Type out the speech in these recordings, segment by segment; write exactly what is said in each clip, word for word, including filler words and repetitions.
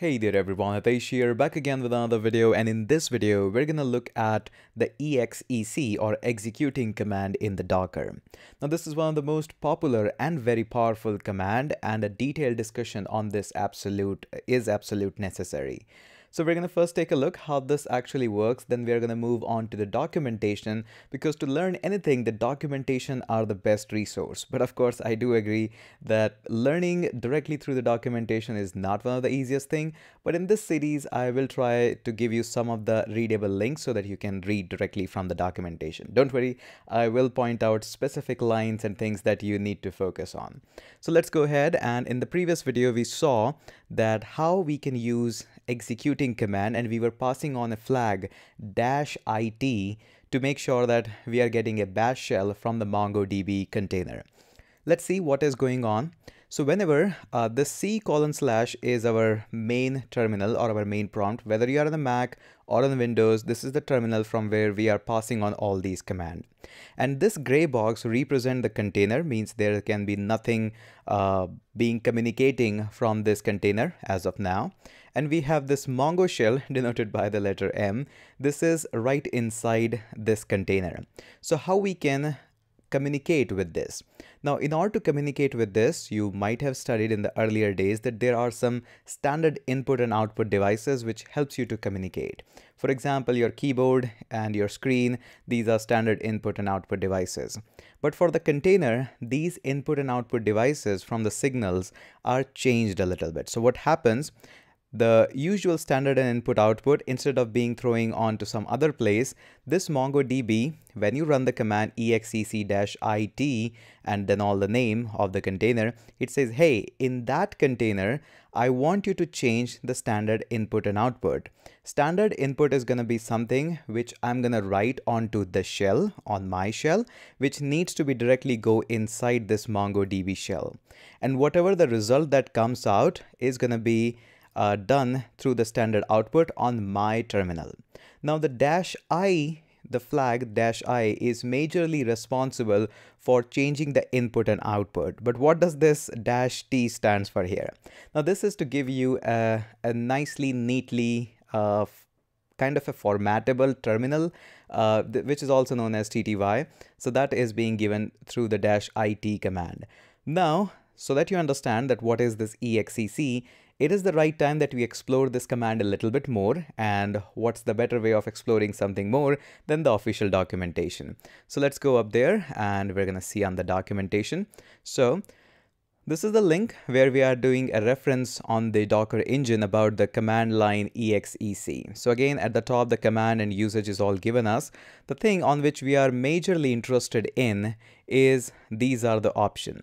Hey there everyone, Hitesh here, back again with another video, and in this video we're gonna look at the exec or executing command in the Docker. Now this is one of the most popular and very powerful command, and a detailed discussion on this absolute is absolute necessary. So we're gonna first take a look how this actually works, then we're gonna move on to the documentation, because to learn anything, the documentation are the best resource. But of course, I do agree that learning directly through the documentation is not one of the easiest thing. But in this series, I will try to give you some of the readable links so that you can read directly from the documentation. Don't worry, I will point out specific lines and things that you need to focus on. So let's go ahead, and in the previous video, we saw that how we can use execute command, and we were passing on a flag dash it to make sure that we are getting a bash shell from the MongoDB container. Let's see what is going on. So whenever uh, the C colon slash is our main terminal or our main prompt, whether you are on the Mac or on Windows, this is the terminal from where we are passing on all these commands. And this gray box represents the container, means there can be nothing uh, being communicating from this container as of now. And we have this Mongo shell denoted by the letter M. This is right inside this container. So how we can communicate with this? Now, in order to communicate with this, you might have studied in the earlier days that there are some standard input and output devices which helps you to communicate. For example, your keyboard and your screen, these are standard input and output devices. But for the container, these input and output devices from the signals are changed a little bit. So what happens, the usual standard and input output, instead of being thrown on to some other place, this MongoDB, when you run the command exec-it and then all the name of the container, it says, hey, in that container, I want you to change the standard input and output. Standard input is going to be something which I'm going to write onto the shell, on my shell, which needs to be directly go inside this MongoDB shell. And whatever the result that comes out is going to be Uh, done through the standard output on my terminal. Now the dash I, the flag dash I is majorly responsible for changing the input and output. But what does this dash T stands for here? Now this is to give you a, a nicely, neatly uh, kind of a formatable terminal, uh, which is also known as T T Y. So that is being given through the dash I T command. Now, so that you understand that what is this exec, it is the right time that we explore this command a little bit more, and what's the better way of exploring something more than the official documentation. So let's go up there and we're going to see on the documentation. So this is the link where we are doing a reference on the Docker engine about the command line exec. So again, at the top, the command and usage is all given us. The thing on which we are majorly interested in is these are the options.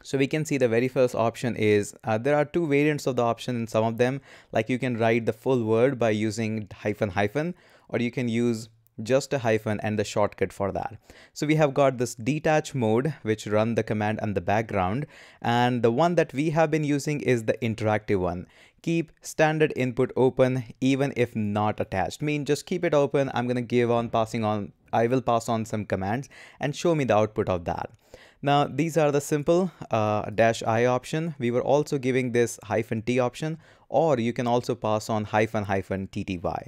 So we can see the very first option is, uh, there are two variants of the option in some of them, like you can write the full word by using hyphen hyphen, or you can use just a hyphen and the shortcut for that. So we have got this detach mode, which run the command on the background. And the one that we have been using is the interactive one. Keep standard input open, even if not attached. I mean, just keep it open. I'm going to give on passing on. I will pass on some commands and show me the output of that. Now, these are the simple uh, dash I option. We were also giving this hyphen T option, or you can also pass on hyphen hyphen T T Y.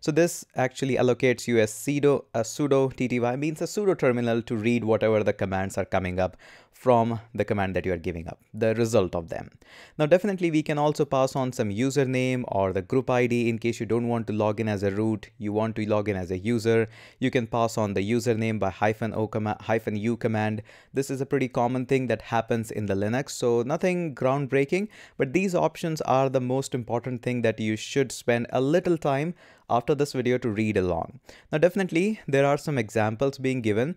So this actually allocates you a pseudo, a pseudo T T Y, means a pseudo terminal to read whatever the commands are coming up from the command that you are giving up, the result of them. Now, definitely we can also pass on some username or the group I D in case you don't want to log in as a root, you want to log in as a user. You can pass on the username by hyphen O command, hyphen U command. This is a pretty common thing that happens in the Linux. So nothing groundbreaking, but these options are the most important thing that you should spend a little time after this video to read along. Now, definitely there are some examples being given.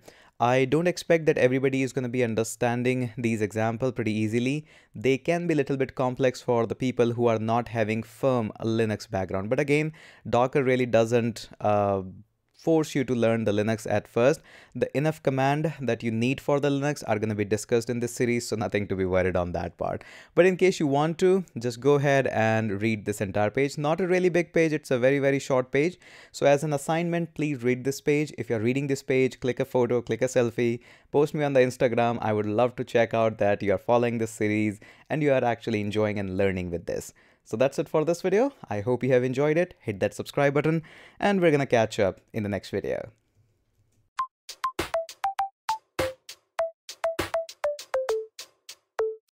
I don't expect that everybody is going to be understanding these examples pretty easily. They can be a little bit complex for the people who are not having firm Linux background. But again, Docker really doesn't uh, force you to learn the Linux at first. The enough command that you need for the Linux are going to be discussed in this series, so nothing to be worried on that part. But in case you want to, just go ahead and read this entire page. Not a really big page, it's a very, very short page. So as an assignment, please read this page. If you're reading this page, click a photo, click a selfie, post me on the Instagram. I would love to check out that you are following this series and you are actually enjoying and learning with this. So that's it for this video. I hope you have enjoyed it. Hit that subscribe button and we're gonna catch up in the next video.